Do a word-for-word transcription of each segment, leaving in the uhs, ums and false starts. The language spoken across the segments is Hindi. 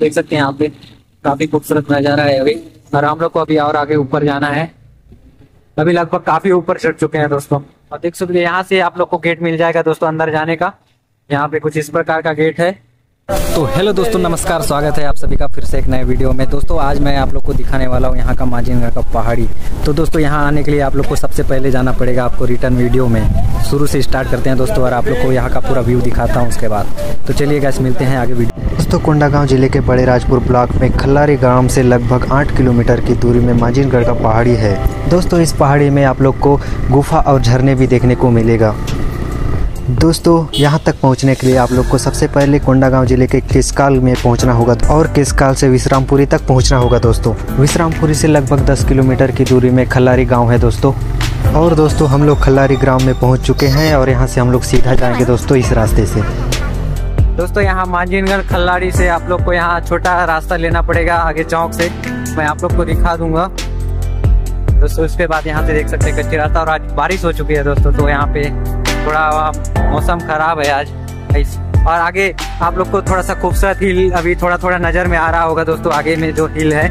देख सकते हैं यहाँ पे काफी खूबसूरत नजारा है अभी, और हम लोग को अभी और आगे ऊपर जाना है। अभी लगभग काफी ऊपर चढ़ चुके हैं दोस्तों, और देख सकते हैं यहाँ से आप लोग को गेट मिल जाएगा दोस्तों अंदर जाने का। यहाँ पे कुछ इस प्रकार का गेट है। तो हेलो दोस्तों, नमस्कार, स्वागत है आप सभी का फिर से एक नए वीडियो में। दोस्तों आज मैं आप लोग को दिखाने वाला हूँ यहाँ का मांझिनगढ़ का पहाड़ी। तो दोस्तों यहाँ आने के लिए आप लोग को सबसे पहले जाना पड़ेगा आपको रिटर्न वीडियो में, शुरू से स्टार्ट करते हैं दोस्तों, और आप लोग को यहाँ का पूरा व्यू दिखाता हूँ उसके बाद। तो चलिए गाइस मिलते हैं आगे वीडियो। दोस्तों कोंडागांव जिले के बड़े राजपुर ब्लॉक में खल्लारी गाँव से लगभग आठ किलोमीटर की दूरी में मांझिनगढ़ का पहाड़ी है। दोस्तों इस पहाड़ी में आप लोग को गुफा और झरने भी देखने को मिलेगा। दोस्तों यहाँ तक पहुँचने के लिए आप लोग को सबसे पहले कोंडागांव जिले के केसकाल में पहुँचना होगा, और केसकाल से विश्रामपुरी तक पहुँचना होगा। दोस्तों विश्रामपुरी से लगभग दस किलोमीटर की दूरी में खल्लारी गांव है दोस्तों। और दोस्तों हम लोग खल्लारी ग्राम में पहुँच चुके हैं, और यहाँ से हम लोग सीधा जाएंगे दोस्तों इस रास्ते से। दोस्तों यहाँ मांझिनगढ़ खल्लारी से आप लोग को यहाँ छोटा रास्ता लेना पड़ेगा आगे चौक से, मैं आप लोग को दिखा दूँगा दोस्तों। उसके बाद यहाँ से देख सकते हैं कच्ची रास्ता, और आज बारिश हो चुकी है दोस्तों, तो यहाँ पे थोड़ा मौसम खराब है आज। और आगे आप लोग को थोड़ा सा खूबसूरत हिल अभी थोड़ा थोड़ा नजर में आ रहा होगा दोस्तों, आगे में जो हिल है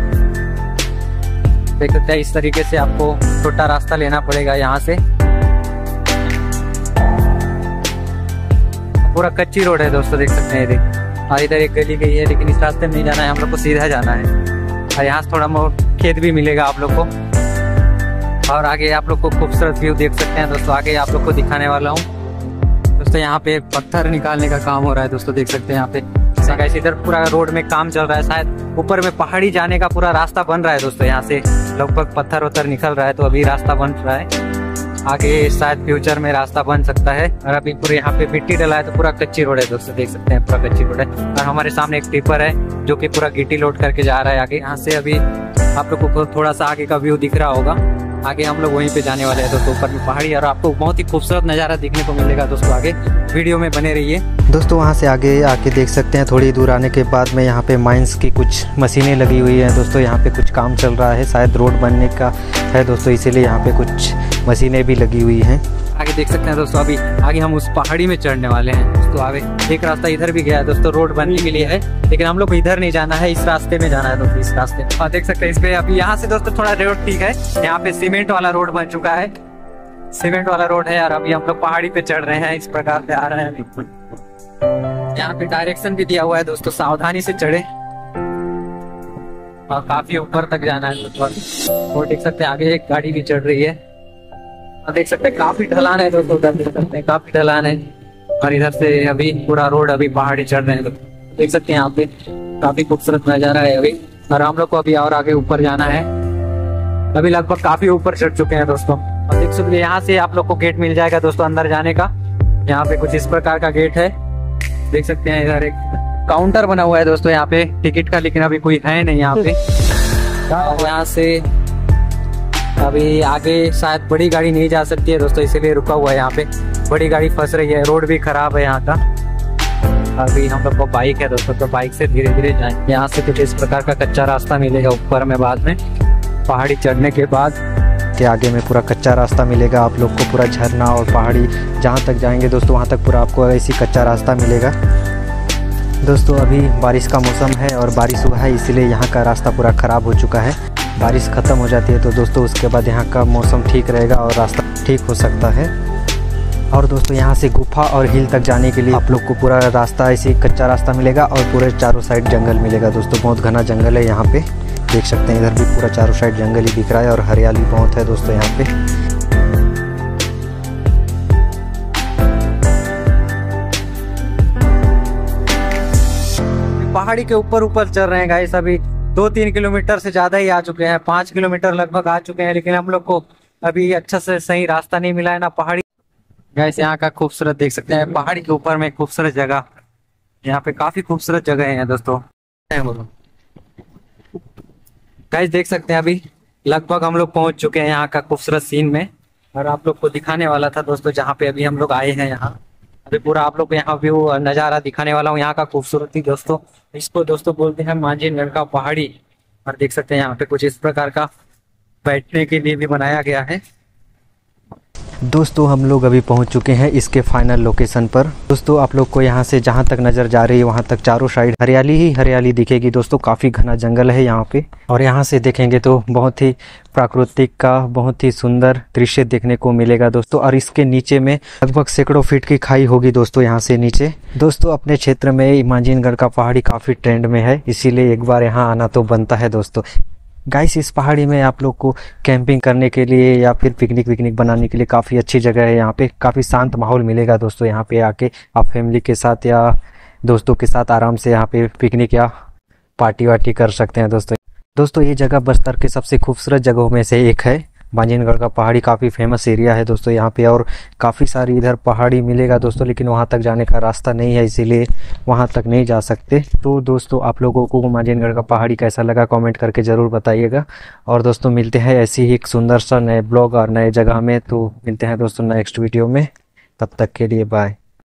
देख सकते हैं। इस तरीके से आपको छोटा रास्ता लेना पड़ेगा यहाँ से, पूरा कच्ची रोड है दोस्तों, देख सकते हैं। ये और इधर एक गली गई है, लेकिन इस रास्ते में नहीं जाना है, हम लोग को सीधा जाना है। और यहाँ से थोड़ा बहुत खेत भी मिलेगा आप लोग को, और आगे आप लोग को खूबसूरत व्यू देख सकते हैं दोस्तों। आगे आप लोग को दिखाने वाला हूँ दोस्तों। यहाँ पे पत्थर निकालने का काम हो रहा है दोस्तों, देख सकते हैं। यहाँ पे इधर पूरा रोड में काम चल रहा है, शायद ऊपर में पहाड़ी जाने का पूरा रास्ता बन रहा है दोस्तों। यहाँ से लगभग पत्थर वत्थर निकल रहा है, तो अभी रास्ता बन रहा है, आगे शायद फ्यूचर में रास्ता बन सकता है। और अभी पूरे यहाँ पे मिट्टी डला है, तो पूरा कच्ची रोड है दोस्तों, देख सकते हैं, पूरा कच्ची रोड है। और हमारे सामने एक टिपर है जो कि पूरा गिट्टी लोड करके जा रहा है आगे। यहाँ से अभी आप लोग को थोड़ा सा आगे का व्यू दिख रहा होगा, आगे हम लोग वहीं पे जाने वाले हैं दोस्तों, ऊपर में पहाड़ी, और आपको बहुत ही खूबसूरत नज़ारा देखने को मिलेगा दोस्तों। आगे वीडियो में बने रहिए दोस्तों। वहां से आगे आके देख सकते हैं, थोड़ी दूर आने के बाद में यहाँ पे माइंस की कुछ मशीनें लगी हुई हैं दोस्तों। यहाँ पे कुछ काम चल रहा है, शायद रोड बनने का है दोस्तों, इसीलिए यहाँ पे कुछ मशीनें भी लगी हुई हैं। आगे देख सकते हैं दोस्तों, अभी आगे हम उस पहाड़ी में चढ़ने वाले हैं दोस्तों। आगे एक रास्ता इधर भी गया है दोस्तों, रोड बनने के लिए है, लेकिन हम लोग इधर नहीं जाना है, इस रास्ते में जाना है दोस्तों, इस रास्ते में। देख सकते हैं इसमें अभी यहाँ से दोस्तों थोड़ा रोड ठीक है, यहाँ पे सीमेंट वाला रोड बन चुका है, सीमेंट वाला रोड है। और अभी हम लोग पहाड़ी पे चढ़ रहे हैं, इस प्रकार से आ रहे हैं। यहाँ पे डायरेक्शन भी दिया हुआ है दोस्तों, सावधानी से चढ़े, और काफी ऊपर तक जाना है दोस्तों। और देख सकते हैं आगे एक गाड़ी भी चढ़ रही है, देख सकते हैं काफी ढलान है दोस्तों, देख सकते हैं काफी ढलान है। और इधर से अभी पूरा रोड अभी पहाड़ी चढ़ रहे हैं, देख सकते हैं। यहाँ पे काफी खूबसूरत नजारा है अभी, और हम लोग को अभी और आगे ऊपर जाना है। अभी लगभग काफी ऊपर चढ़ चुके हैं दोस्तों, और देख सकते हैं यहाँ से आप लोग को गेट मिल जाएगा दोस्तों अंदर जाने का। यहाँ पे कुछ इस प्रकार का गेट है, देख सकते हैं। इधर एक काउंटर बना हुआ है दोस्तों यहाँ पे टिकट का, लेकिन अभी कोई है नहीं यहाँ पे। यहाँ से अभी आगे शायद बड़ी गाड़ी नहीं जा सकती है दोस्तों, इसीलिए रुका हुआ है यहाँ पे, बड़ी गाड़ी फंस रही है, रोड भी खराब है यहाँ का। अभी हम लोग को बाइक है दोस्तों, तो बाइक से धीरे धीरे जाएं। यहाँ से कुछ इस प्रकार का कच्चा रास्ता मिलेगा ऊपर में, बाद में पहाड़ी चढ़ने के बाद के आगे में पूरा कच्चा रास्ता मिलेगा आप लोग को। पूरा झरना और पहाड़ी जहाँ तक जाएंगे दोस्तों, वहाँ तक पूरा आपको ऐसी कच्चा रास्ता मिलेगा दोस्तों। अभी बारिश का मौसम है, और बारिश हुआ है इसीलिए यहाँ का रास्ता पूरा ख़राब हो चुका है। बारिश ख़त्म हो जाती है तो दोस्तों उसके बाद यहाँ का मौसम ठीक रहेगा, और रास्ता ठीक हो सकता है। और दोस्तों यहाँ से गुफा और हिल तक जाने के लिए आप लोग को पूरा रास्ता ऐसे कच्चा रास्ता मिलेगा, और पूरे चारों साइड जंगल मिलेगा दोस्तों। बहुत घना जंगल है यहाँ पे, देख सकते हैं। इधर भी पूरा चारों साइड जंगल ही दिख रहा है, और हरियाली बहुत है दोस्तों यहाँ पर। पहाड़ी के ऊपर ऊपर चल रहे हैं गाइस, अभी दो तीन किलोमीटर से ज़्यादा ही आ चुके हैं, पाँच किलोमीटर लगभग आ चुके हैं, लेकिन हम लोग को अभी अच्छा से सही रास्ता नहीं मिला है ना। पहाड़ी गाइस यहाँ का खूबसूरत देख सकते हैं, पहाड़ी के ऊपर में खूबसूरत जगह, यहाँ पे काफ़ी खूबसूरत जगह है दोस्तों। गाइस देख सकते हैं अभी लगभग हम लोग पहुँच चुके हैं यहाँ का खूबसूरत सीन में, और आप लोग को दिखाने वाला था दोस्तों जहाँ पे अभी हम लोग आए हैं। यहाँ अभी पूरा आप लोग यहाँ व्यू नज़ारा दिखाने वाला हूँ यहाँ का खूबसूरती दोस्तों। इसको दोस्तों बोलते हैं मांझिनगढ़ का पहाड़ी। और देख सकते हैं यहाँ पे कुछ इस प्रकार का बैठने के लिए भी बनाया गया है। दोस्तों हम लोग अभी पहुंच चुके हैं इसके फाइनल लोकेशन पर। दोस्तों आप लोग को यहां से जहां तक नज़र जा रही है वहां तक चारों साइड हरियाली ही हरियाली दिखेगी। दोस्तों काफ़ी घना जंगल है यहां पे, और यहां से देखेंगे तो बहुत ही प्राकृतिक का बहुत ही सुंदर दृश्य देखने को मिलेगा दोस्तों। और इसके नीचे में लगभग सैकड़ों फीट की खाई होगी दोस्तों यहाँ से नीचे। दोस्तों अपने क्षेत्र में मांझिनगढ़ का पहाड़ी काफ़ी ट्रेंड में है, इसीलिए एक बार यहाँ आना तो बनता है दोस्तों। गाइस इस पहाड़ी में आप लोग को कैंपिंग करने के लिए या फिर पिकनिक विकनिक बनाने के लिए काफ़ी अच्छी जगह है। यहाँ पे काफ़ी शांत माहौल मिलेगा दोस्तों। यहाँ पे आके आप फैमिली के साथ या दोस्तों के साथ आराम से यहाँ पे पिकनिक या पार्टी वार्टी कर सकते हैं दोस्तों। दोस्तों ये जगह बस्तर के सबसे खूबसूरत जगहों में से एक है। मांझिनगढ़ का पहाड़ी काफ़ी फेमस एरिया है दोस्तों यहाँ पे, और काफ़ी सारी इधर पहाड़ी मिलेगा दोस्तों, लेकिन वहाँ तक जाने का रास्ता नहीं है, इसीलिए वहाँ तक नहीं जा सकते। तो दोस्तों आप लोगों को मांझिनगढ़ का पहाड़ी कैसा लगा कमेंट करके ज़रूर बताइएगा। और दोस्तों मिलते हैं ऐसी ही एक सुंदर सा नए ब्लॉग और नए जगह में। तो मिलते हैं दोस्तों नेक्स्ट वीडियो में, तब तक के लिए बाय।